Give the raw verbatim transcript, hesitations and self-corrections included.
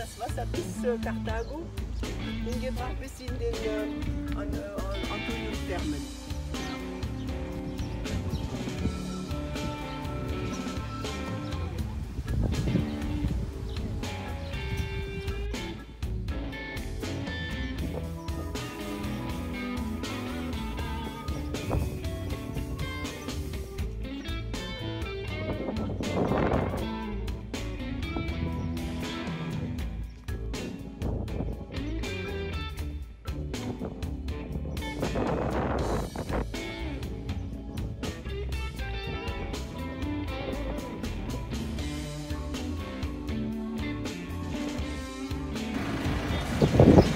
das Wasser bis äh, Karthago hingebracht, bis in den äh, an, äh, Antonius-Thermen. Thank you.